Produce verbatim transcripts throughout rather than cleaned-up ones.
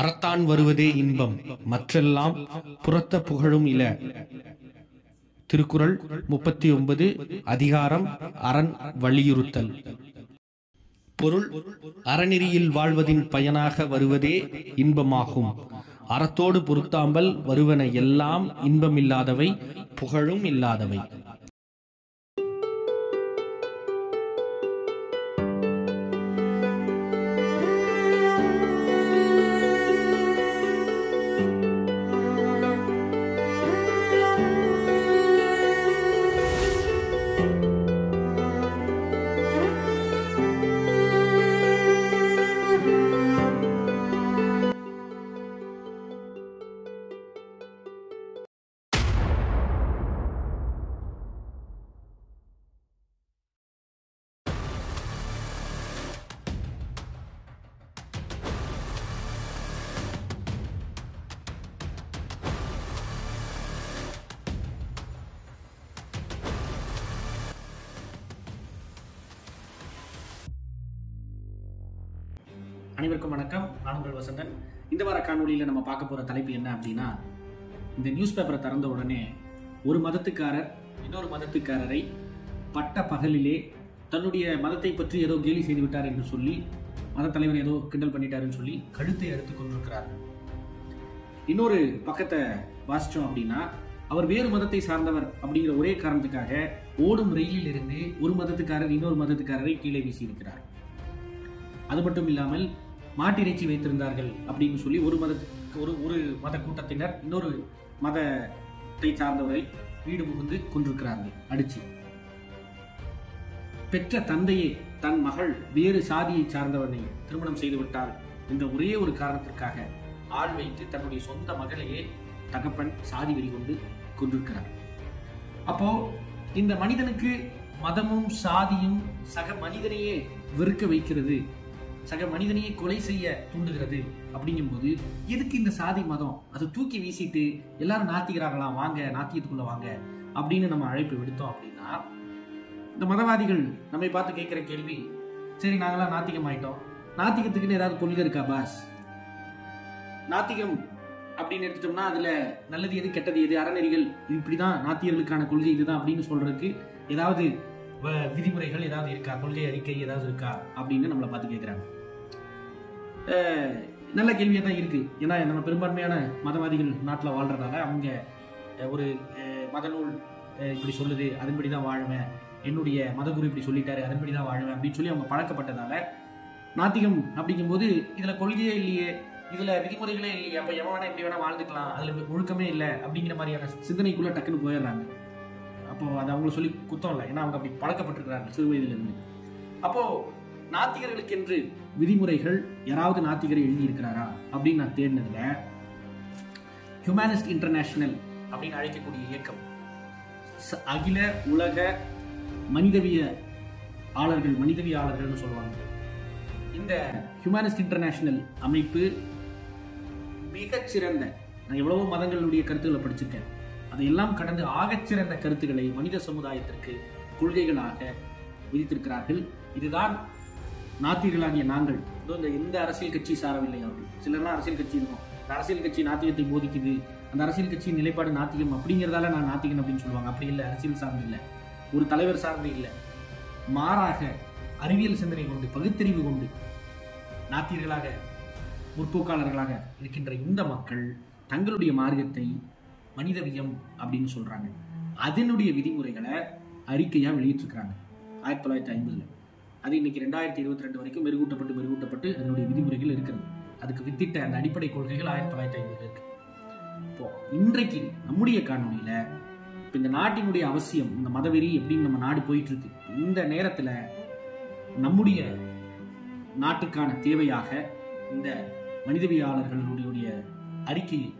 அறத்தான் வருவதே இன்பம், மற்றெல்லாம் புறத்த புகழும் இல. திருக்குறள் முப்பத்தி ஒன்பது அதிகாரம் அரண் வலியுறுத்தல். பொருள்: அறநெறியில் வாழ்வதின் பயனாக வருவதே இன்பமாகும். அறத்தோடு பொருத்தாமல் வருவன எல்லாம் இன்பமில்லாதவை, புகழும் இல்லாதவை. அனைவருக்கும் வணக்கம். நான் உங்கள் வசந்தன். இந்த வார காணொலியில் நம்ம பார்க்க போகிற தலைப்பு என்ன அப்படின்னா, இந்த நியூஸ் பேப்பரை திறந்த உடனே ஒரு மதத்துக்காரர் இன்னொரு மதத்துக்காரரை பட்ட பகலிலே தன்னுடைய மதத்தை பற்றி ஏதோ கேலி செய்து விட்டார் என்று சொல்லி, மத தலைவர் ஏதோ கிண்டல் பண்ணிட்டாருன்னு சொல்லி கழுத்தை எடுத்து கொண்டிருக்கிறார். இன்னொரு பக்கத்தை வாசித்தோம் அப்படின்னா, அவர் வேறு மதத்தை சார்ந்தவர் அப்படிங்கிற ஒரே காரணத்துக்காக ஓடும் ரயிலில் இருந்து ஒரு மதத்துக்காரர் இன்னொரு மதத்துக்காரரை கீழே வீசியிருக்கிறார். அது மட்டும் இல்லாமல் மாட்டிறைச்சி வைத்திருந்தார்கள் அப்படின்னு சொல்லி ஒரு மத ஒரு ஒரு மத கூட்டத்தினர் இன்னொரு மதத்தை சார்ந்தவரை வீடு புகுந்து கொண்டிருக்கிறார்கள் அடிச்சு. பெற்ற தந்தையே தன் மகள் வேறு சாதியை சார்ந்தவனை திருமணம் செய்து விட்டாள் என்ற ஒரே ஒரு காரணத்திற்காக ஆள் வைத்து தன்னுடைய சொந்த மகளையே தகப்பன் சாதி வெறி கொண்டு கொண்டிருக்கிறார். அப்போ இந்த மனிதனுக்கு மதமும் சாதியும் சக மனிதனையே வெறுக்க வைக்கிறது, சக மனிதனையே கொலை செய்ய தூண்டுகிறது. அப்படிங்கும்போது எதுக்கு இந்த சாதி மதம்? அதை தூக்கி வீசிட்டு எல்லாரும் நாத்திக்கிறாங்களாம், வாங்க நாத்தியத்துக்குள்ள வாங்க அப்படின்னு நம்ம அழைப்பு விடுத்தோம் அப்படின்னா, இந்த மதவாதிகள் நம்மை பார்த்து கேட்குற கேள்வி, சரி நாங்களாம் நாத்திகம் ஆயிட்டோம், நாத்திகத்துக்குன்னு ஏதாவது கொள்கை இருக்கா பாஸ்? நாத்திகம் அப்படின்னு எடுத்துட்டோம்னா அதுல நல்லது எது, கெட்டது எது, அறநெறிகள் இப்படிதான், நாத்தியர்களுக்கான கொள்கை இதுதான் அப்படின்னு சொல்றதுக்கு ஏதாவது விதிமுறைகள் ஏதாவது இருக்கா, கொள்கை அறிக்கை ஏதாவது இருக்கா அப்படின்னு நம்மளை பார்த்து கேட்குறாங்க. நல்ல கேள்வியாக தான் இருக்குது. ஏன்னா நம்ம பெரும்பான்மையான மதவாதிகள் நாட்டில் வாழ்கிறதால அவங்க ஒரு மத நூல் இப்படி சொல்லுது, அதன்படி தான் வாழ்வேன், என்னுடைய மதகுரு இப்படி சொல்லிட்டாரு, அதன்படி தான் வாழ்வேன் அப்படின்னு சொல்லி அவங்க பழக்கப்பட்டதால நாத்திகம் அப்படிங்கும்போது இதில் கொள்கையே இல்லையே, இதில் விதிமுறைகளே இல்லையே, அப்போ எவனா எப்படி வேணால் வாழ்ந்துக்கலாம், அதில் ஒழுக்கமே இல்லை அப்படிங்கிற மாதிரியான சிந்தனைக்குள்ளே டக்குன்னு போயிடுறாங்க. அப்போது அதை அவங்கள சொல்லி குத்தம் இல்லை, ஏன்னா அவங்க அப்படி பழக்கப்பட்டிருக்கிறாங்க சிறு வயதிலிருந்து. அப்போது நாத்திகர்களுக்கென்று விதிமுறைகள் யாராவது நாத்திகரை எழுதியிருக்கிறாரா அப்படின்னு நான் தேடினதில், ஹியூமனிஸ்ட் இன்டர்நேஷனல் அப்படின்னு அழைக்கக்கூடிய இயக்கம் அகில உலக மனிதவிய ஆளர்கள் மனிதவியாளர்கள்னு சொல்லுவாங்க. இந்த ஹியூமனிஸ்ட் இன்டர்நேஷனல் அமைப்பு மிகச்சிறந்த, நான் எவ்வளவோ மதங்களுடைய கருத்துக்களை படிச்சிருக்கேன், அதையெல்லாம் கடந்து ஆகச்சிறந்த கருத்துக்களை மனித சமுதாயத்திற்கு கொள்கைகளாக விதித்திருக்கிறார்கள். இதுதான் நாத்திகர்களாகிய நாங்கள். எந்த அரசியல் கட்சி சாரவில்லை அவர்கள். சிலர்லாம் அரசியல் கட்சி இருக்கும், அந்த அரசியல் கட்சி நாத்திகத்தை போதிக்குது, அந்த அரசியல் கட்சியின் நிலைப்பாடு நாத்திகம் அப்படிங்கிறதால நான் நாத்திகன் அப்படின்னு சொல்லுவாங்க. அப்படி இல்லை, அரசியல் சார்ந்து இல்லை, ஒரு தலைவர் சார்ந்து இல்லை, மாறாக அறிவியல் சிந்தனை கொண்டு பகுத்தறிவு கொண்டு நாத்திகர்களாக முற்போக்காளர்களாக இருக்கின்ற இந்த மக்கள் தங்களுடைய மார்க்கத்தை மனிதவியம் அப்படின்னு சொல்கிறாங்க. அதனுடைய விதிமுறைகளை அறிக்கையாக வெளியிட்டிருக்கிறாங்க ஆயிரத்தி தொள்ளாயிரத்தி ஐம்பதில் அது இன்னைக்கு ரெண்டாயிரத்தி இருபத்தி ரெண்டு வரைக்கும் மெருகூட்டப்பட்டு மெருகூட்டப்பட்டு அதனுடைய விதிமுறைகள் இருக்கிறது. அதுக்கு வித்திட்ட அந்த அடிப்படை கொள்கைகள் ஆயிரத்தி தொள்ளாயிரத்தி ஐம்பதில் இருக்குது. இப்போது இன்றைக்கு நம்முடைய காணொலியில் இப்போ இந்த நாட்டினுடைய அவசியம், இந்த மதவெறி எப்படின்னு நம்ம நாடு போயிட்டுருக்கு, இந்த நேரத்தில் நம்முடைய நாட்டுக்கான தேவையாக இந்த மனிதவியாளர்களுடைய அறிக்கையை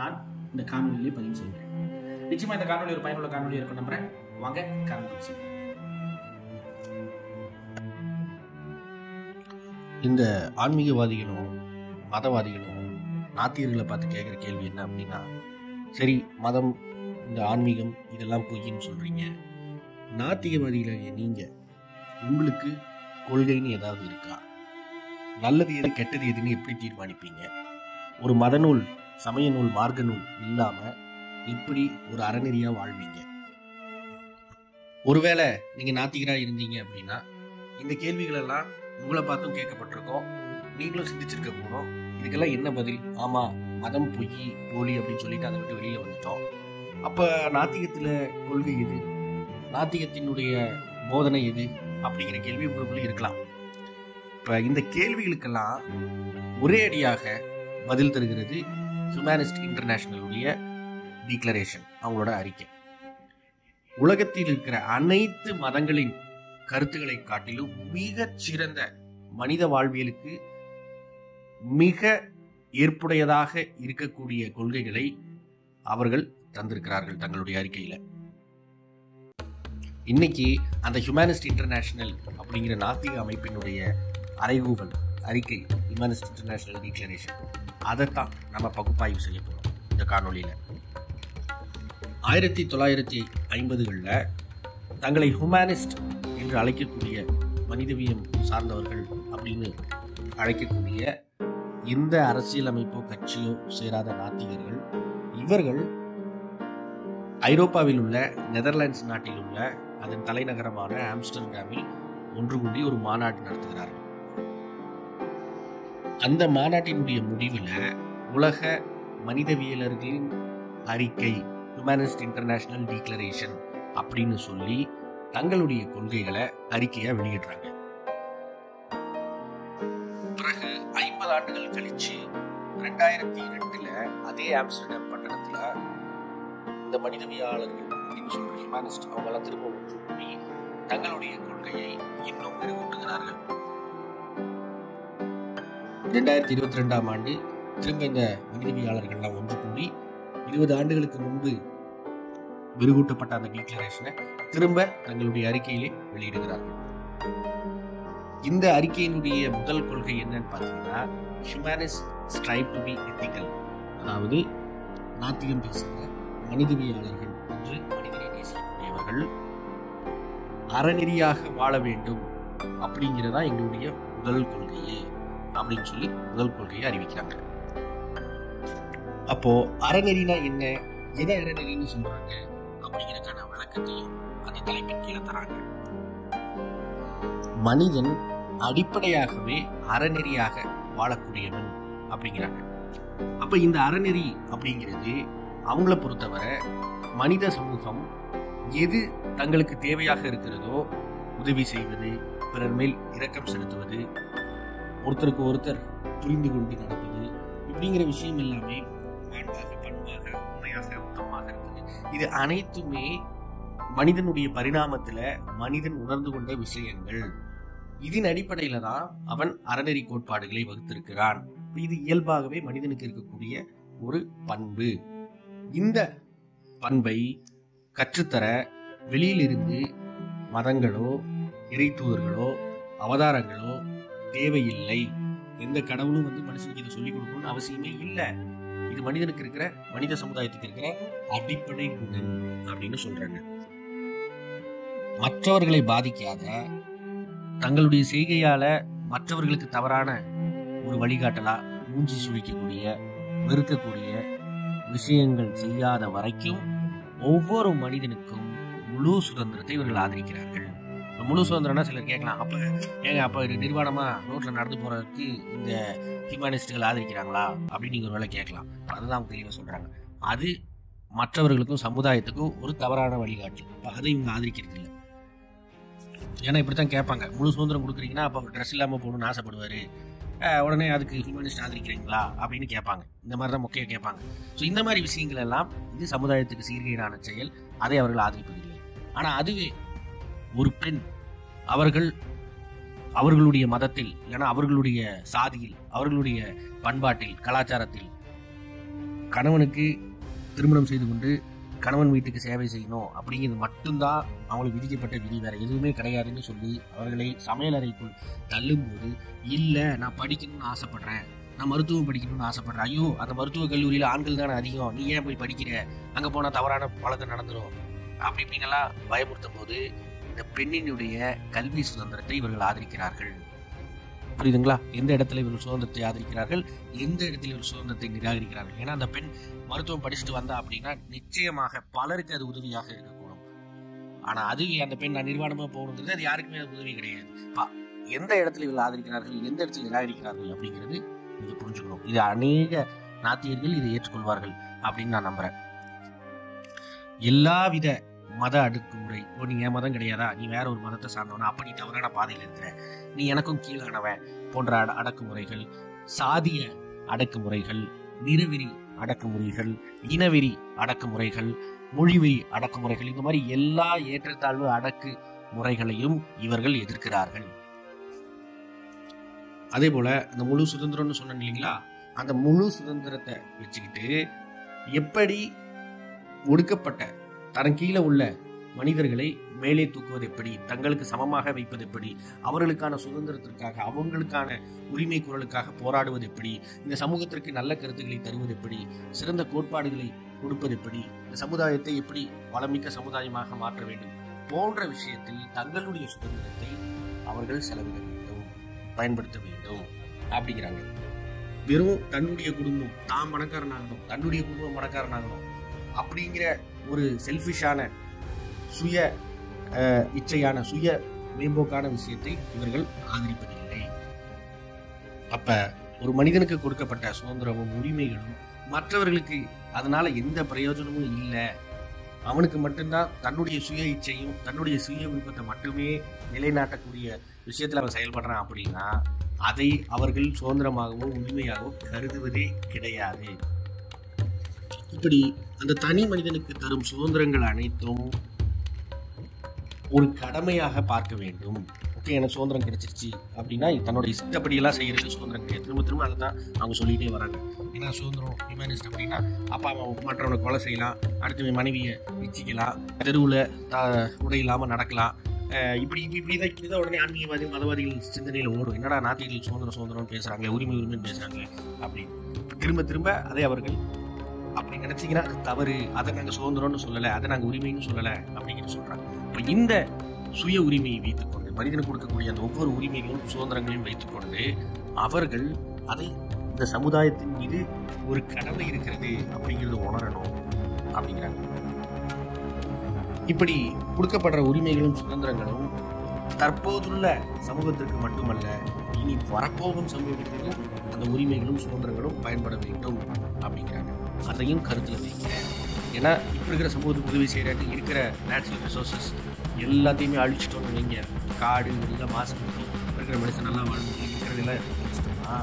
நான் இந்த காணொலியிலே பதிவு செய்கிறேன். நிச்சயமாக இந்த காணொலி ஒரு பயனுள்ள காணொலி இருக்கும் நம்புறேன். வாங்க காணொலி செய்ய. இந்த ஆன்மீகவாதிகளும் மதவாதிகளும் நாத்திகர்களை பார்த்து கேட்குற கேள்வி என்ன அப்படின்னா, சரி மதம் இந்த ஆன்மீகம் இதெல்லாம் பொய்ன்னு சொல்கிறீங்க, நாத்திகவாதிகளை நீங்கள் உங்களுக்கு கொள்கைன்னு ஏதாவது இருக்கா, நல்லது எது கெட்டது எதுன்னு எப்படி தீர்மானிப்பீங்க, ஒரு மத நூல், சமய நூல், மார்க்க நூல் இல்லாமல் எப்படி ஒரு அறநெறியாக வாழ்வீங்க? ஒருவேளை நீங்கள் நாத்திகராக இருந்தீங்க அப்படின்னா இந்த கேள்விகளெல்லாம் உங்களை பார்த்தும் கேட்கப்பட்டிருக்கோம், நீங்களும் சிந்திச்சிருக்க போகிறோம். இதுக்கெல்லாம் என்ன பதில்? ஆமாம், மதம் பொய், போலி அப்படின்னு சொல்லிட்டு அதை விட்டு வெளியில் வந்துட்டோம். அப்போ நாத்திகத்தில் கொள்கை எது, நாத்திகத்தினுடைய போதனை எது அப்படிங்கிற கேள்வி உங்களுக்குள்ளே இருக்கலாம். இப்போ இந்த கேள்விகளுக்கெல்லாம் ஒரே அடியாக பதில் தருகிறது ஹியூமனிஸ்ட் இன்டர்நேஷனலுடைய டிக்ளரேஷன், அவங்களோட அறிக்கை. உலகத்தில் இருக்கிற அனைத்து மதங்களின் கருத்துக்களை காட்டிலும் மிகச் சிறந்த மனித வாழ்வியலுக்கு மிக ஏற்புடையதாக இருக்கக்கூடிய கொள்கைகளை அவர்கள் தந்திருக்கிறார்கள் தங்களுடைய அறிக்கையில். இன்னைக்கு அந்த ஹியூமனிஸ்ட் இன்டர்நேஷனல் அப்படிங்கிற நாத்திக அமைப்பினுடைய அறைகூவல் அறிக்கை, ஹியூமனிஸ்ட் இன்டர்நேஷனல் டிக்ளரேஷன், அதைத்தான் நம்ம பகுப்பாய்வு செய்ய போகிறோம் இந்த காணொலியில். ஆயிரத்தி தொள்ளாயிரத்தி ஐம்பதுகளில் தங்களை ஹியூமனிஸ்ட் என்று அழைக்கக்கூடிய மனிதவியம் சார்ந்தவர்கள் அப்படின்னு அழைக்கக்கூடிய இந்த அரசியலமைப்போ கட்சியோ சேராத நாத்திகர்கள் இவர்கள் ஐரோப்பாவில் உள்ள நெதர்லாண்ட்ஸ் நாட்டில் உள்ள அதன் தலைநகரமான ஆம்ஸ்டர்டாமில் ஒன்று கூடி ஒரு மாநாடு நடத்துகிறார்கள். அந்த மாநாட்டினுடைய முடிவில் உலக மனிதவியலர்களின் அறிக்கை, ஹியூமனிஸ்ட் இன்டர்நேஷனல் டிக்ளரேஷன் அப்படின்னு சொல்லி தங்களுடைய கொள்கைகளை அறிக்கையாக வெளியிடுறாங்க. பிறகு ஐம்பது ஆண்டுகள் கழிச்சு ரெண்டாயிரத்தி இரண்டுல அதே ஆம்ஸ்டர்டாம் பட்டணத்துல இந்த மனிதவியாளர்கள் அப்படின்னு சொல்ற ஹியூமனிஸ்ட் அவங்களாம் திரும்ப ஒன்று கூடி தங்களுடைய கொள்கையை இன்னும் மெருகூட்டுகிறார்கள். ரெண்டாயிரத்தி இருபத்தி ரெண்டாம் ஆண்டு திரும்ப இந்த மனிதவியாளர்கள்லாம் ஒன்று கூடி இருபது ஆண்டுகளுக்கு முன்பு மெருகூட்டப்பட்ட அந்த டிக்ளரேஷனை திரும்ப தங்களுடைய அறிக்கையிலே வெளியிடுகிறார்கள். இந்த அறிக்கையினுடைய முதல் கொள்கை என்னன்னு பார்த்தீங்கன்னா, humanist strive to be ethical, அதாவது நாத்திகம் பேசுகிற மனிதவியாளர்கள் என்று மனிதனை நேசிக்கக்கூடியவர்கள் அறநெறியாக வாழ வேண்டும் அப்படிங்கிறதா எங்களுடைய முதல் கொள்கையே அப்படின்னு சொல்லி முதல் கொள்கையை அறிவிக்கிறாங்க. அப்போ அறநெறினா என்ன, எதை அறநெறின்னு சொல்றாங்க அப்படிங்கிறதுக்கான விளக்கத்தையும் அந்த தலைப்பின் கீழே தராங்க. மனிதன் அடிப்படையாகவே அறநெறியாக வாழக்கூடியவன் அப்படிங்கிறாங்க. அப்ப இந்த அறநெறி அப்படிங்கிறது அவங்கள பொறுத்தவரை மனித சமூகம் எது தங்களுக்கு தேவையாக இருக்கிறதோ, உதவி செய்வது, பிறர் மேல் இரக்கம் செலுத்துவது, ஒருத்தருக்கு ஒருத்தர் புரிந்து கொண்டு நடப்பது, இப்படிங்கிற விஷயம் எல்லாமே மாண்பாக, பண்பாக, உண்மையாக, உத்தமமாக இருக்குது. இது அனைத்துமே மனிதனுடைய பரிணாமத்துல மனிதன் உணர்ந்து கொண்ட விஷயங்கள். இதன் அடிப்படையில தான் அவன் அறநெறி கோட்பாடுகளை வகுத்திருக்கிறான். இது இயல்பாகவே மனிதனுக்கு இருக்கக்கூடிய ஒரு பண்பு. இந்த பண்பை கற்றுத்தர வெளியிலிருந்து மதங்களோ இறை தூதர்களோ அவதாரங்களோ தேவையில்லை. எந்த கடவுளும் வந்து மனுஷனுக்கு இதை சொல்லிக் கொடுக்கணும்னு அவசியமே இல்லை. இது மனிதனுக்கு இருக்கிற, மனித சமுதாயத்துக்கு இருக்கிற அடிப்படை குணம் அப்படின்னு சொல்றாங்க. மற்றவர்களை பாதிக்காத, தங்களுடைய செய்கையால மற்றவர்களுக்கு தவறான ஒரு வழிகாட்டலா மூஞ்சி சுழிக்கக்கூடிய, வெறுக்கக்கூடிய விஷயங்கள் செய்யாத வரைக்கும் ஒவ்வொரு மனிதனுக்கும் முழு சுதந்திரத்தை இவர்கள் ஆதரிக்கிறார்கள். முழு சுதந்திரம்னா சிலர் கேட்கலாம், அப்ப ஏங்க அப்ப நிர்வாணமா ரோட்ல நடந்து போறதுக்கு இந்த ஹியூமனிஸ்டுகள் ஆதரிக்கிறாங்களா அப்படின்னு நீங்க ஒருவேளை கேட்கலாம். அதுதான் அவங்க தெளிவாக சொல்றாங்க. அது மற்றவர்களுக்கும் சமுதாயத்துக்கும் ஒரு தவறான வழிகாட்டு. அதை இவங்க ஆதரிக்கிறது இல்லை. ஏன்னா இப்படித்தான் கேட்பாங்க, முழு சுதந்திரம் கொடுக்குறீங்கன்னா அப்போ ட்ரெஸ் இல்லாமல் போகணும்னு ஆசைப்படுவார், உடனே அதுக்கு ஹியூமனிஸ்ட் ஆதரிக்கிறீங்களா அப்படின்னு கேட்பாங்க. இந்த மாதிரி தான் முக்கியம் கேட்பாங்க. ஸோ இந்த மாதிரி விஷயங்கள் எல்லாம் இது சமுதாயத்துக்கு சீர்கேடான செயல், அதை அவர்கள் ஆதரிப்பதில்லை. ஆனால் அதுவே ஒரு பெண் அவர்கள் அவர்களுடைய மதத்தில் இல்லைன்னா அவர்களுடைய சாதியில், அவர்களுடைய பண்பாட்டில், கலாச்சாரத்தில் கணவனுக்கு திருமணம் செய்து கொண்டு கணவன் வீட்டுக்கு சேவை செய்யணும் அப்படிங்கிறது மட்டும்தான் அவங்களுக்கு விதிக்கப்பட்ட விதி, வேற எதுவுமே கிடையாதுன்னு சொல்லி அவர்களை சமையலறைக்குள் தள்ளும்போது, இல்லை நான் படிக்கணும்னு ஆசைப்படுறேன், நான் மருத்துவம் படிக்கணும்னு ஆசைப்படுறேன், ஐயோ அந்த மருத்துவக் கல்லூரியில் ஆண்கள் தானே அதிகம், நீ ஏன் போய் படிக்கிற, அங்கே போனால் தவறான பழக்கம் நடந்துடும் அப்படி இப்படிங்கெல்லாம் பயமுறுத்தும் போது இந்த பெண்ணினுடைய கல்வி சுதந்திரத்தை இவர்கள் ஆதரிக்கிறார்கள். புரியுதுங்களா? எந்த இடத்துல இவர்கள் சுதந்திரத்தை ஆதரிக்கிறார்கள், எந்த இடத்துல இவர்கள் சுதந்திரத்தை நிராகரிக்கிறார்கள். ஏன்னா அந்த பெண் மருத்துவம் படிச்சுட்டு வந்தா அப்படின்னா நிச்சயமாக பலருக்கு அது உதவியாக இருக்கக்கூடும். ஆனா அதுவே அந்த பெண் நான் நிர்வாணமா போகிறது அது யாருக்குமே அது உதவி கிடையாது. எந்த இடத்துல இவர்கள் ஆதரிக்கிறார்கள், எந்த இடத்துல நிராகரிக்கிறார்கள் அப்படிங்கிறது நீங்க புரிஞ்சுக்கணும். இது அநேக நாத்தியர்கள் இதை ஏற்றுக்கொள்வார்கள் அப்படின்னு நான் நம்புறேன். எல்லாவித மத அடுக்குமுறை, ஓ நீ என் மதம் கிடையாதா, நீ வேற ஒரு மதத்தை சார்ந்தவன, அப்படி தவறான பாதையில் இருக்கிற, நீ எனக்கும் கீழானவன் போன்ற அட அடக்குமுறைகள் சாதிய அடக்குமுறைகள், நிறவெறி அடக்குமுறைகள், இனவெறி அடக்குமுறைகள், மொழிவெறி அடக்குமுறைகள், இந்த மாதிரி எல்லா ஏற்றத்தாழ்வு அடக்கு முறைகளையும் இவர்கள் எதிர்க்கிறார்கள். அதே போல இந்த முழு சுதந்திரம்னு சொன்னேன் இல்லைங்களா, அந்த முழு சுதந்திரத்தை வச்சுக்கிட்டு எப்படி ஒடுக்கப்பட்ட தன் கீழே உள்ள மனிதர்களை மேலே தூக்குவது எப்படி, தங்களுக்கு சமமாக வைப்பது எப்படி, அவர்களுக்கான சுதந்திரத்திற்காக அவங்களுக்கான உரிமை குரலுக்காக போராடுவது எப்படி, இந்த சமூகத்திற்கு நல்ல கருத்துக்களை தருவது எப்படி, சிறந்த கோட்பாடுகளை கொடுப்பது எப்படி, இந்த சமுதாயத்தை எப்படி வளமிக்க சமுதாயமாக மாற்ற வேண்டும் போன்ற விஷயத்தில் தங்களுடைய சுதந்திரத்தை அவர்கள் செலவிட வேண்டும், பயன்படுத்த வேண்டும் அப்படிங்கிறாங்க. வெறும் தன்னுடைய குடும்பம் தான் மனக்காரனாகணும், தன்னுடைய குடும்பம் மனக்காரனாகணும் அப்படிங்கிற ஒரு செல்ஃபிஷான சுய இச்சையான சுய மேம்போக்கான விஷயத்தை இவர்கள் ஆதரிப்பதில்லை. அப்ப ஒரு மனிதனுக்கு கொடுக்கப்பட்ட சுதந்திரமும் உரிமைகளும் மற்றவர்களுக்கு அதனால எந்த பிரயோஜனமும் இல்லை, அவனுக்கு மட்டும்தான் தன்னுடைய சுய இச்சையும் தன்னுடைய சுய விருப்பத்தை மட்டுமே நிலைநாட்டக்கூடிய விஷயத்துல அவன் செயல்படுறான் அப்படின்னா அதை அவர்கள் சுதந்திரமாகவும் உரிமையாகவும் கருதுவதே கிடையாது. இப்படி அந்த தனி மனிதனுக்கு தரும் சுதந்திரங்கள் அனைத்தும் ஒரு கடமையாக பார்க்க வேண்டும். ஓகே, எனக்கு சுதந்திரம் கிடைச்சிருச்சு அப்படின்னா தன்னோட இஷ்டப்படியெல்லாம் செய்யறது சுதந்திரம் கிடையாது. திரும்ப திரும்ப அதை தான் அவங்க சொல்லிகிட்டே வராங்க. ஏன்னா சுதந்திரம் ஹியூமனிஸ்ட் அப்படின்னா அப்பா மற்றவனை கொலை செய்யலாம், அடுத்து மனைவியை இச்சிக்கலாம், தெருவில் உடை இல்லாமல் நடக்கலாம், இப்படி இப்படி தான் இப்படி தான் உடனே ஆன்மீகவாதி மதவாதிகள் சிந்தனையில் ஓடும். என்னடா நாத்திகள் சுதந்திரம் சுதந்திரம்னு பேசுகிறாங்களே, உரிமை உரிமைன்னு பேசுகிறாங்களே அப்படின்னு திரும்ப திரும்ப அதை அவர்கள் அப்படி நினைச்சிங்கன்னா அது தவறு. அதை நாங்கள் சுதந்திரம்னு சொல்லலை, அதை நாங்கள் உரிமைன்னு சொல்லலை அப்படிங்கிறது சொல்கிறாங்க. இப்போ இந்த சுய உரிமையை வைத்துக்கொண்டு மனிதனுக்கு கொடுக்கக்கூடிய அந்த ஒவ்வொரு உரிமைகளும் சுதந்திரங்களையும் வைத்துக்கொண்டு அவர்கள் அதை இந்த சமுதாயத்தின் மீது ஒரு கடமை இருக்கிறது அப்படிங்கிறது உணரணும் அப்படிங்கிறாங்க. இப்படி கொடுக்கப்படுற உரிமைகளும் சுதந்திரங்களும் தற்போதுள்ள சமூகத்திற்கு மட்டுமல்ல, இனி வரப்போகும் சமூகத்திற்கும் அந்த உரிமைகளும் சுதந்திரங்களும் பயன்பட வேண்டும் அப்படிங்கிறாங்க. அதையும் கருத்தில் வைங்க. ஏன்னா இப்போ இருக்கிற சமூகத்துக்கு உதவி செய்கிறாங்க, இருக்கிற நேச்சுரல் ரிசோர்ஸஸ் எல்லாத்தையுமே அழிச்சிட்டோன்னு வைங்க, காடு நல்லா மாசுபடுத்தி இருக்கிற மனுஷன் நல்லா வாழ்ந்து இருக்கிறதெல்லாம் அழிச்சிட்டோம்னா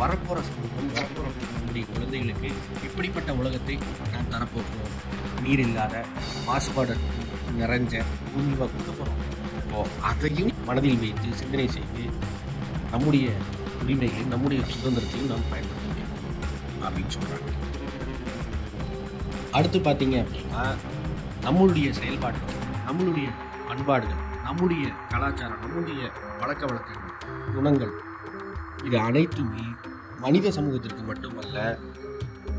வரப்போகிற சமூகம் வரப்போகிற நம்முடைய குழந்தைகளுக்கு எப்படிப்பட்ட உலகத்தை நான் தரப்போகிறோம், நீர் இல்லாத மாசுபாடு நிறைஞ்ச பூமியாக கொடுக்க போகிறோம். இப்போது அதையும் மனதில் வைத்து சிந்தனை செய்து நம்முடைய உரிமைகளையும் நம்முடைய சுதந்திரத்தையும் நாம் பயன்படுத்த வேண்டும் அப்படின்னு சொல்கிறாங்க. அடுத்து பார்த்தீங்க அப்படின்னா நம்மளுடைய செயல்பாடுகள், நம்மளுடைய பண்பாடுகள், நம்முடைய கலாச்சாரம், நம்முடைய பழக்க வழக்கங்கள், குணங்கள், இது அனைத்துமே மனித சமூகத்திற்கு மட்டுமல்ல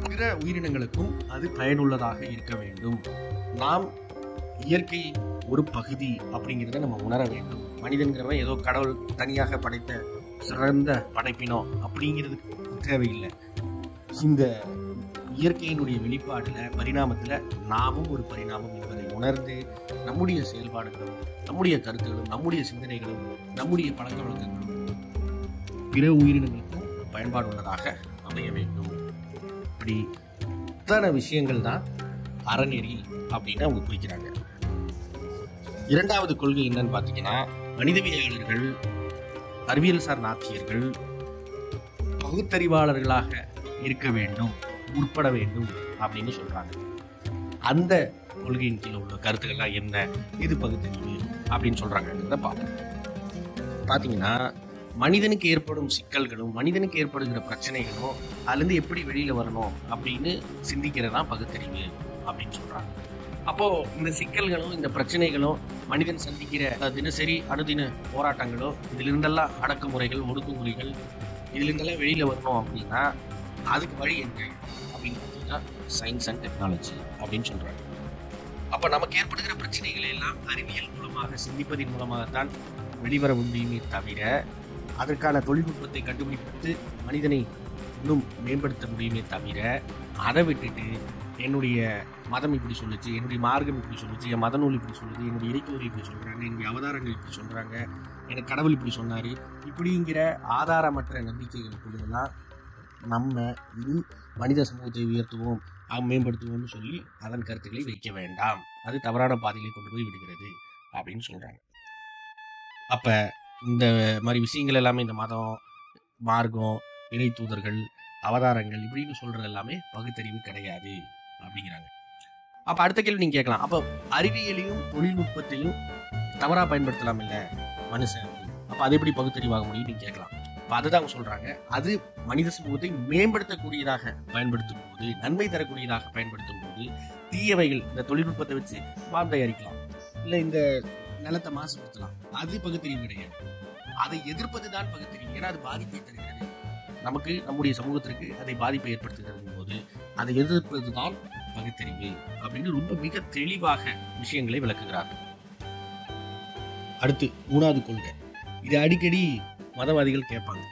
பிற உயிரினங்களுக்கும் அது பயனுள்ளதாக இருக்க வேண்டும். நாம் இயற்கை ஒரு பகுதி அப்படிங்கிறத நம்ம உணர வேண்டும். மனிதன்கிறவன் ஏதோ கடவுள் தனியாக படைத்த சிறந்த படைப்பினோ அப்படிங்கிறது தேவையில்லை. இந்த இயற்கையினுடைய வெளிப்பாட்டில் பரிணாமத்தில் நாமும் ஒரு பரிணாமம் என்பதை உணர்ந்து நம்முடைய செயல்பாடுகளும் நம்முடைய கருத்துகளும் நம்முடைய சிந்தனைகளும் நம்முடைய பழக்க வழக்கங்களும் பிற உயிரினங்களுக்கும் பயன்பாடு உள்ளதாக அமைய வேண்டும். இப்படி இத்தனை விஷயங்கள் தான் அறநெறி அப்படின்னு அவங்க குறிக்கிறாங்க. இரண்டாவது கொள்கை என்னன்னு பார்த்தீங்கன்னா, மனிதவியலாளர்கள், அறிவியல் சார் நாத்தியர்கள் பகுத்தறிவாளர்களாக இருக்க வேண்டும், உட்பட வேண்டும் அப்படின்னு சொல்றாங்க. அந்த கொள்கையின் கீழே உள்ள கருத்துக்கள்லாம் என்ன, இது பகுத்தறிவு அப்படின்னு சொல்றாங்க. பாத்தீங்கன்னா மனிதனுக்கு ஏற்படும் சிக்கல்களும் மனிதனுக்கு ஏற்படுகிற பிரச்சனைகளும் அதுலேருந்து எப்படி வெளியில வரணும் அப்படின்னு சிந்திக்கிறதான் பகுத்தறிவு அப்படின்னு சொல்றாங்க. அப்போ இந்த சிக்கல்களும் இந்த பிரச்சனைகளும் மனிதன் சந்திக்கிற தினசரி அனுதின போராட்டங்களும் இதுல இருந்தெல்லாம் அடக்குமுறைகள் ஒடுக்குமுறைகள் இதுல இருந்தெல்லாம் வெளியில வரணும் அப்படின்னா அதுக்கு வழி என்ன அப்படின்னு பார்த்தீங்கன்னா சயின்ஸ் அண்ட் டெக்னாலஜி அப்படின்னு சொல்றாங்க. அப்போ நமக்கு ஏற்படுகிற பிரச்சனைகளை எல்லாம் அறிவியல் மூலமாக சிந்திப்பதின் மூலமாகத்தான் வெளிவர முடியுமே தவிர அதற்கான தொழில்நுட்பத்தை கண்டுபிடித்து மனிதனை இன்னும் மேம்படுத்த முடியுமே தவிர, அதை விட்டுட்டு என்னுடைய மதம் இப்படி சொல்லுச்சு, என்னுடைய மார்க்கம் இப்படி சொல்லுச்சு, என் மத நூல் இப்படி சொல்லுது, என்னுடைய இறைக்கோவில் இப்படி சொல்கிறாங்க, என்னுடைய அவதாரங்கள் இப்படி சொல்கிறாங்க, எனக்கு கடவுள் இப்படி சொன்னார், இப்படிங்கிற ஆதாரமற்ற நம்பிக்கைகளுக்குள்ளதெல்லாம் நம்ம இனி மனித சமூகத்தை உயர்த்துவோம் மேம்படுத்துவோம்னு சொல்லி அதன் கருத்துக்களை வைக்க வேண்டாம், அது தவறான பாதைகளை கொண்டு போய் விடுகிறது அப்படின்னு சொல்கிறாங்க. அப்போ இந்த மாதிரி விஷயங்கள் எல்லாமே, இந்த மதம், மார்க்கம், இறை தூதர்கள், அவதாரங்கள் இப்படின்னு சொல்கிறது எல்லாமே பகுத்தறிவு கிடையாது அப்படிங்கிறாங்க. அப்போ அடுத்த கேள்வி நீங்கள் கேட்கலாம், அப்போ அறிவியலையும் தொழில்நுட்பத்தையும் தவறாக பயன்படுத்தலாம் இல்லை மனுஷன், அப்போ அது எப்படி பகுத்தறிவாக முடியும் நீங்கள் கேட்கலாம். அப்போ அதுதான் அவங்க சொல்கிறாங்க, அது மனித சமூகத்தை மேம்படுத்தக்கூடியதாக பயன்படுத்தும் போது, நன்மை தரக்கூடியதாக பயன்படுத்தும் போது, தீயவைகள் இந்த தொழில்நுட்பத்தை வச்சு பாம் தயாரிக்கலாம், இல்லை இந்த நிலத்தை மாசுபடுத்தலாம், அது பகுத்தறிவு கிடையாது. அதை எதிர்ப்பது தான் பகுத்தறிவு. ஏன்னா அது பாதிப்பை தருகிறது நமக்கு, நம்முடைய சமூகத்திற்கு அதை பாதிப்பை ஏற்படுத்துகிறது போது அதை எதிர்ப்பது தான் பகுத்தறிவு அப்படின்னு ரொம்ப மிக தெளிவாக விஷயங்களை விளக்குகிறார்கள். அடுத்து மூணாவது கொள்கை, இது அடிக்கடி மதவாதிகள் கேட்பாங்க,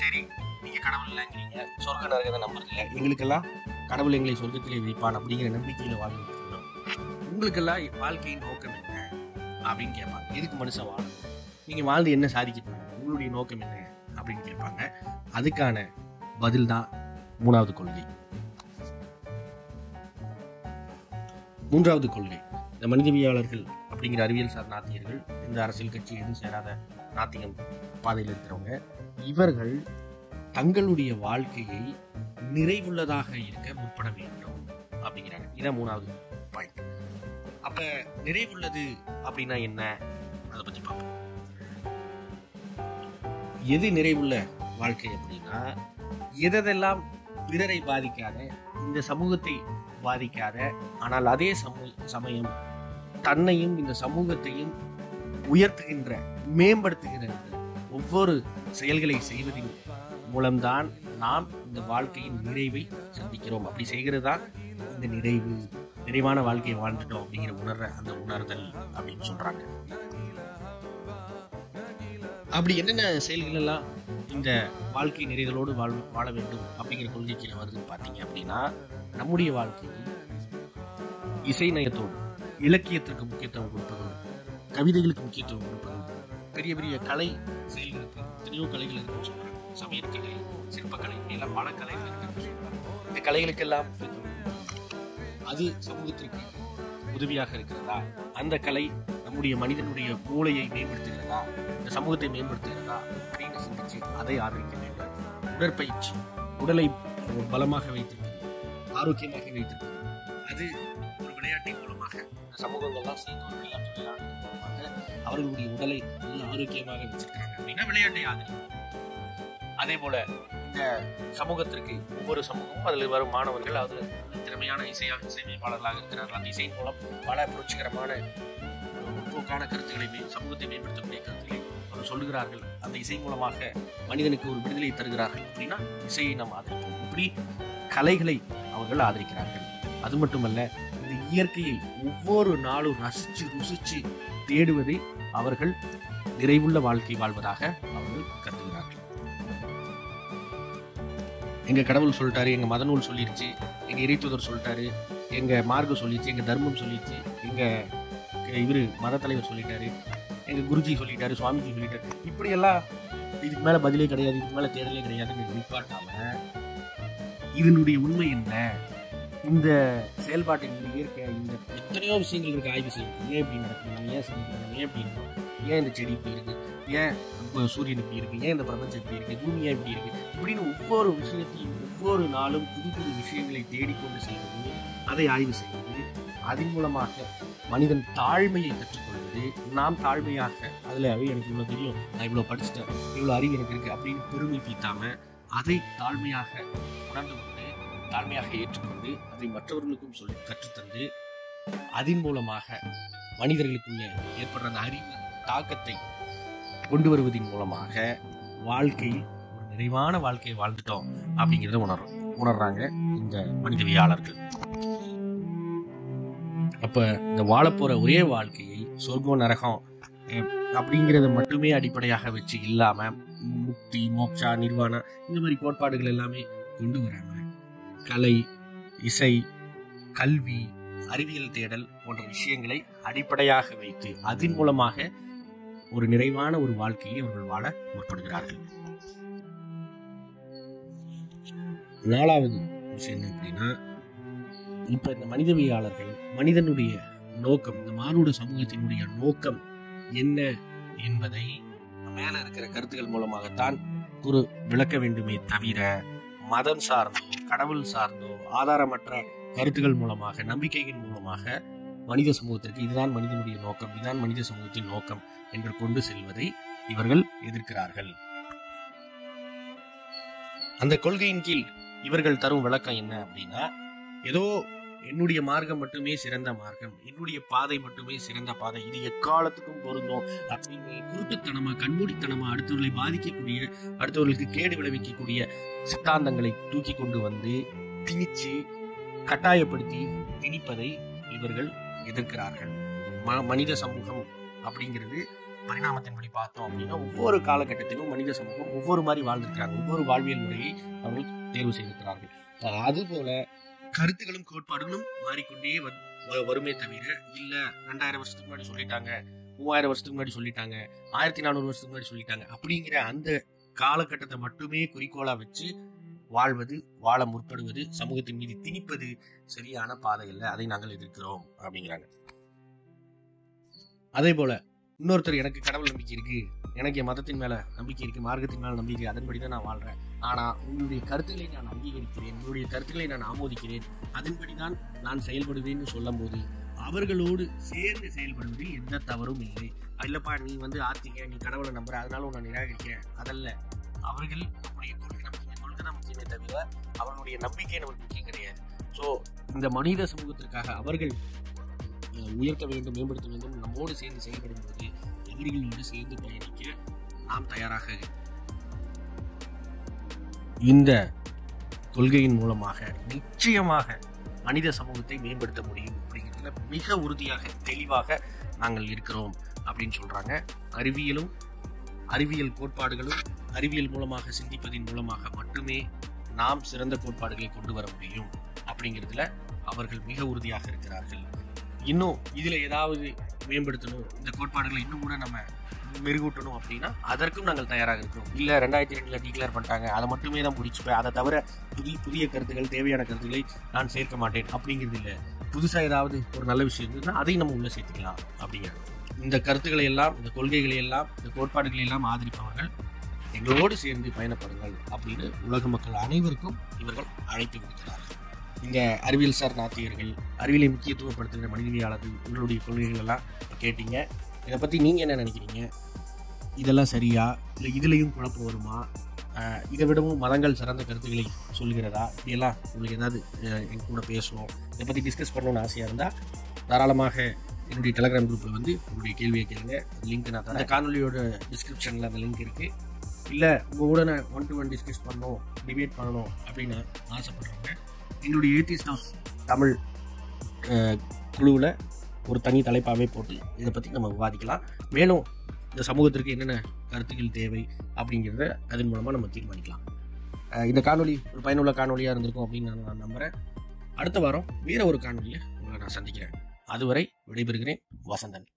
சரி நீங்கள் கடவுள் இல்லைங்கிறீங்க, சொர்க்க நரகத்தை நம்புறது இல்லை, எங்களுக்கெல்லாம் கடவுள் எங்களை சொர்க்கத்திலே வைப்பான் அப்படிங்கிற நம்பிக்கையில் வாழ்ந்து உங்களுக்கெல்லாம் வாழ்க்கையின் நோக்கம் என்ன அப்படின்னு கேட்பாங்க. எதுக்கு மனுஷன் வாழணும், நீங்கள் வாழ்ந்து என்ன சாதிக்க, உங்களுடைய நோக்கம் என்ன அப்படின்னு கேட்பாங்க. அதுக்கான பதில் தான் மூணாவது கொள்கை. மூன்றாவது கொள்கை, இந்த மனிதவியாளர்கள் அப்படிங்கிற அறிவியல் சார் நாத்திகர்கள், இந்த அரசியல் கட்சி எதுவும் சேராத நாத்திகம் பாதையில் இருக்கிறவங்க, இவர்கள் தங்களுடைய வாழ்க்கையை நிறைவுள்ளதாக இருக்க முற்பட வேண்டும் அப்படிங்கிறாங்க. இதான் மூணாவது பாயிண்ட். அப்ப நிறைவுள்ளது அப்படின்னா என்ன, அதை பத்தி பார்ப்போம். எது நிறைவுள்ள வாழ்க்கை அப்படின்னா, எதெல்லாம் பிறரை பாதிக்காத, இந்த சமூகத்தை பாதிக்காத, ஆனால் அதே சமயம் தன்னையும் இந்த சமூகத்தையும் உயர்த்துகின்ற, மேம்படுத்துகின்ற ஒவ்வொரு செயல்களை செய்வதின் மூலம்தான் நாம் இந்த வாழ்க்கையின் நிறைவை சந்திக்கிறோம். அப்படி செய்கிறது தான் இந்த நிறைவு, நிறைவான வாழ்க்கையை வாழ்ந்துட்டோம் அப்படிங்கிற உணர்ற அந்த உணர்தல் அப்படின்னு சொல்றாங்க. அப்படி என்னென்ன செயல்கள் எல்லாம் இந்த வாழ்க்கை நிறைதலோடு வாழ் வாழ வேண்டும் அப்படிங்கிற கொள்கைக்கு வருதுன்னு பார்த்தீங்க அப்படின்னா, நம்முடைய வாழ்க்கையை இசை நயத்தோடு, இலக்கியத்திற்கு முக்கியத்துவம் கொடுப்பதும், கவிதைகளுக்கு முக்கியத்துவம் கொடுப்பதும், பெரிய பெரிய கலை செயல்களுக்கு, எத்தனையோ கலைகள் இருக்குன்னு சொல்றாங்க, சமையற்கலை, சிற்பக்கலை, எல்லாம் பல கலைகள் இருக்கு. இந்த கலைகளுக்கெல்லாம் அது சமூகத்திற்கு உதவியாக இருக்கிறதா, அந்த கலை நம்முடைய மனிதனுடைய மூளையை மேம்படுத்துகிறதா, இந்த சமூகத்தை மேம்படுத்துகிறதா அப்படின்னு சிந்திச்சு அதை ஆதரிக்க வேண்டும். உடற்பயிற்சி, உடலை பலமாக வைத்திருப்பது, ஆரோக்கியமாக வைத்திருப்பது, அது ஒரு விளையாட்டின் மூலமாக இந்த சமூகங்கள்லாம் சேர்ந்து ஒரு விளையாட்டு அவர்களுடைய உடலை நல்ல ஆரோக்கியமாக வச்சிருக்கிறாங்க அப்படின்னா விளையாட்டை ஆதரிக்கும். அதே போல இந்த சமூகத்திற்கு, ஒவ்வொரு சமூகமும் அதில் வரும் மாணவர்கள் அது திறமையான இசையாக இசையமைப்பாளர்களாக இருக்கிறார்கள், அந்த இசையின் மூலம் பல புரட்சிகரமான முற்போக்கான கருத்துக்களை, சமூகத்தை மேம்படுத்தக்கூடிய கருத்துக்களை அவர் சொல்லுகிறார்கள், அந்த இசை மூலமாக மனிதனுக்கு ஒரு விடுதலை தருகிறார்கள் அப்படின்னா இசையை நாம் ஆதரிப்போம். இப்படி கலைகளை அவர்கள் ஆதரிக்கிறார்கள். அது மட்டுமல்ல, இந்த இயற்கையை ஒவ்வொரு நாளும் ரசித்து ருசித்து தேடுவதை அவர்கள் நிறைவுள்ள வாழ்க்கை வாழ்வதாக அவர்கள் கருதுகிறார்கள். எங்கள் கடவுள் சொல்லிட்டாரு, எங்கள் மதநூல் சொல்லிடுச்சு, எங்கள் இறைத்தூதர் சொல்லிட்டாரு, எங்கள் மார்க்கம் சொல்லிடுச்சு, எங்கள் தர்மம் சொல்லிடுச்சு, எங்கள் இவர் மதத்தலைவர் சொல்லிட்டாரு, எங்கள் குருஜி சொல்லிட்டாரு, சுவாமிஜி சொல்லிட்டாரு, இப்படியெல்லாம் இதுக்கு மேலே பதிலே கிடையாது, இதுக்கு மேலே தேடலே கிடையாதுன்னு நிப்பாட்டாமல் இதனுடைய உண்மை என்ன, இந்த செயல்பாட்டின் இயற்கை, இந்த எத்தனையோ விஷயங்கள் இருக்குது, ஆய்வு செய்யணும், ஏன் இப்படி நடக்கணும், ஏன் சந்திக்கணும், ஏன் இப்படி இருக்கணும், ஏன் இந்த செடி இப்படி இருக்குது, ஏன் சூரியன் இப்படி இருக்குது, ஏன் இந்த பிரபஞ்சம் இப்படி இருக்குது, பூமியாக இப்படி இருக்குது இப்படின்னு ஒவ்வொரு விஷயத்தையும் ஒவ்வொரு நாளும் புது புது விஷயங்களை தேடிக்கொண்டு செய்வது, அதை ஆய்வு செய்வது, அதன் மூலமாக மனிதன் தாழ்மையை கற்றுக்கொள்வது, நாம் தாழ்மையாக அதில் எனக்கு இவ்வளோ தெரியும், நான் இவ்வளோ படிச்சுட்டேன், இவ்வளோ அறிவு எனக்கு இருக்குது அப்படின்னு பெருமை பீத்தாமல் அதை தாழ்மையாக உணர்ந்து கொண்டு, தாழ்மையாக ஏற்றுக்கொண்டு, அதை மற்றவர்களுக்கும் சொல்லி கற்றுத்தந்து, அதன் மூலமாக மனிதர்களுக்குள்ளே ஏற்படுற அந்த அறிவு தாக்கத்தை கொண்டு வருவதன் மூலமாக வாழ்க்கையில் ஒரு நிறைவான வாழ்க்கையை வாழ்ந்துட்டோம் அப்படிங்கிறத உணர்றோம் உணர்றாங்க இந்த மனிதவியாளர்கள். அப்ப இந்த வாழப்போற ஒரே வாழ்க்கையை சொர்க்கம் நரகம் அப்படிங்கிறத மட்டுமே அடிப்படையாக வச்சு இல்லாம முக்தி, மோட்சா, நிர்வாணா, இந்த மாதிரி கோட்பாடுகள் எல்லாமே கொண்டு வராங்க. கலை, இசை, கல்வி, அறிவியல் தேடல் போன்ற விஷயங்களை அடிப்படையாக வைத்து அதன் மூலமாக ஒரு நிறைவான ஒரு வாழ்க்கையை அவர்கள் வாழ முற்படுகிறார்கள். நாலாவது விஷயம் என்ன அப்படின்னா, இப்ப இந்த மனிதவியாளர்கள் மனிதனுடைய நோக்கம், இந்த மானுட சமூகத்தினுடைய நோக்கம் என்ன என்பதை மேல இருக்கிற கருத்துக்கள் மூலமாகத்தான் குரு விளக்க வேண்டுமே தவிர மதம் சார்ந்தோ கடவுள் சார்ந்தோ ஆதாரமற்ற கருத்துக்கள் மூலமாக, நம்பிக்கையின் மூலமாக மனித சமூகத்திற்கு இதுதான் மனிதனுடைய நோக்கம், இதுதான் மனித சமூகத்தின் நோக்கம் என்று கொண்டு செல்வதை இவர்கள் எதிர்க்கிறார்கள். அந்த கொள்கையின் கீழ் இவர்கள் தரும் விளக்கம் என்ன அப்படின்னா, ஏதோ என்னுடைய மார்க்கம் மட்டுமே சிறந்த மார்க்கம், என்னுடைய பாதை மட்டுமே சிறந்த பாதை, இது எக்காலத்துக்கும் பொருந்தும் அப்படின்னு குருட்டுத்தனமா, கண்மூடித்தனமா அடுத்தவர்களை பாதிக்கக்கூடிய, அடுத்தவர்களுக்கு கேடு விளைவிக்கக்கூடிய சித்தாந்தங்களை தூக்கி கொண்டு வந்து திணிச்சு கட்டாயப்படுத்தி திணிப்பதை இவர்கள் எதிர்க்கிறார்கள். ம மனித சமூகம் அப்படிங்கிறது பரிணாமத்தின்படி பார்த்தோம் அப்படின்னா ஒவ்வொரு காலகட்டத்திலும் மனித சமூகம் ஒவ்வொரு மாதிரி வாழ்ந்திருக்கிறாங்க, ஒவ்வொரு வாழ்வியல் முறையை அவர்கள் தேர்வு செய்திருக்கிறார்கள். அதுபோல கருத்துகளும் கோட்பாடுகளும் மாறிக்கொண்டே வருமே தவிர, இல்ல ரெண்டாயிரம் வருஷத்துக்கு முன்னாடி சொல்லிட்டாங்க, மூவாயிரம் வருஷத்துக்கு முன்னாடி சொல்லிட்டாங்க, ஆயிரத்தி நானூறு வருஷத்துக்கு முன்னாடி சொல்லிட்டாங்க அப்படிங்கிற அந்த காலகட்டத்தை மட்டுமே குறிக்கோளா வச்சு வாழ்வது, வாழ முற்படுவது, சமூகத்தின் மீது திணிப்பது சரியான பாதை இல்லை, அதை நாங்கள் எதிர்க்கிறோம் அப்படிங்கிறாங்க. அதே போல இன்னொருத்தர் எனக்கு கடவுள் நம்பிக்கை இருக்கு, எனக்கு என் மதத்தின் மேல நம்பிக்கை இருக்கு, மார்க்கத்தின் மேல நம்பிக்கை இருக்கு, அதன்படி தான் நான் வாழ்றேன், ஆனா உங்களுடைய கருத்துக்களை நான் அங்கீகரிக்கிறேன், உங்களுடைய கருத்துக்களை நான் ஆமோதிக்கிறேன், அதன்படி தான் நான் செயல்படுவேன்னு சொல்லும் போது அவர்களோடு சேர்ந்து செயல்படுவதில் எந்த தவறும் இல்லை. இல்லப்பா நீ வந்து ஆத்திக்க, நீ கடவுளை நம்புற, அதனால உன்னை நிராகரிக்கிறேன், அதல்ல. அவர்கள் நம்முடைய கொள்கை நம்பிக்கை கொள்கை தான் முக்கியமே தவிர அவர்களுடைய நம்பிக்கை நமக்கு முக்கியம் கிடையாது. ஸோ இந்த மனித சமூகத்திற்காக அவர்கள் உயர்த்த வேண்டும், மேம்படுத்த வேண்டும், நம்மோடு சேர்ந்து செயல்படும் போது எதிரிகளோடு சேர்ந்து பயணிக்க நாம் தயாராக இந்த கொள்கையின் மூலமாக நிச்சயமாக மனித சமூகத்தை மேம்படுத்த முடியும் அப்படிங்கிறதுல மிக உறுதியாக தெளிவாக நாங்கள் இருக்கிறோம் அப்படின்னு சொல்றாங்க. அறிவியலும் அறிவியல் கோட்பாடுகளும் அறிவியல் மூலமாக சிந்திப்பதின் மூலமாக மட்டுமே நாம் சிறந்த கோட்பாடுகளை கொண்டு வர முடியும் அப்படிங்கிறதுல அவர்கள் மிக உறுதியாக இருக்கிறார்கள். இன்னும் இதுல ஏதாவது மேம்படுத்தணும், இந்த கோட்பாடுகளை இன்னும் கூட நம்ம மெருகூட்டணும் அப்படின்னா அதற்கும் நாங்கள் தயாராக இருக்கிறோம். இல்ல ரெண்டாயிரத்தி ரெண்டுல டிக்ளேர் பண்ணிட்டாங்க, அதை மட்டுமே தான் முடிச்சுப்பேன், அதை தவிர புதிய புதிய கருத்துக்கள், தேவையான கருத்துக்களை நான் சேர்க்க மாட்டேன் அப்படிங்கிறது இல்லை. புதுசா ஏதாவது ஒரு நல்ல விஷயம் இருந்ததுன்னா அதையும் நம்ம உள்ள சேர்த்துக்கலாம் அப்படிங்கிறது. இந்த கருத்துக்களை எல்லாம், இந்த கொள்கைகளை எல்லாம், இந்த கோட்பாடுகளை எல்லாம் ஆதரிப்பவர்கள் எங்களோடு சேர்ந்து பயணப்படுங்கள் அப்படின்னு உலக மக்கள் அனைவருக்கும் இவர்கள் அழைப்பு விடுக்கிறார்கள். இந்த அறிவியல் சார் நாத்திகர்கள், அறிவியலை முக்கியத்துவப்படுத்துகிற மனிதவியாளர்கள், உங்களுடைய கொள்கைகள் எல்லாம் கேட்டீங்க, இதை பற்றி நீங்கள் என்ன நினைக்கிறீங்க, இதெல்லாம் சரியா, இல்லை இதுலேயும் குழப்பம் வருமா, இதை விடவும் மதங்கள் சார்ந்த கருத்துக்களை சொல்கிறதா, இதெல்லாம் உங்களுக்கு ஏதாவது எங்க கூட பேசணும், இதை பற்றி டிஸ்கஸ் பண்ணணும்னு ஆசையாக இருந்தால் தாராளமாக என்னுடைய டெலகிராம் குரூப்பில் வந்து உங்களுடைய கேள்வியை கேளுங்க. லிங்க் நான் தரேன், காணொலியோட டிஸ்கிரிப்ஷனில் அந்த லிங்க் இருக்குது. இல்லை உங்கள் கூட நான் ஒன் டு ஒன் டிஸ்கஸ் பண்ணணும், டிபேட் பண்ணணும் அப்படின்னு ஆசைப்படுறாங்க, என்னுடைய ஏத்திஸ்ட் ஹவுஸ் தமிழ் குழுவில் ஒரு தனி தலைப்பாகவே போட்டு இதை பற்றி நம்ம விவாதிக்கலாம். மேலும் இந்த சமூகத்திற்கு என்னென்ன கருத்துக்கள் தேவை அப்படிங்கிறத அதன் மூலமாக நம்ம தீர்மானிக்கலாம். இந்த காணொலி ஒரு பயனுள்ள காணொலியாக இருந்திருக்கும் அப்படின்னு நான் நான் நம்புகிறேன். அடுத்த வாரம் வேறு ஒரு காணொலியை உங்களை நான் சந்திக்கிறேன். அதுவரை விடைபெறுகிறேன். வசந்தன்.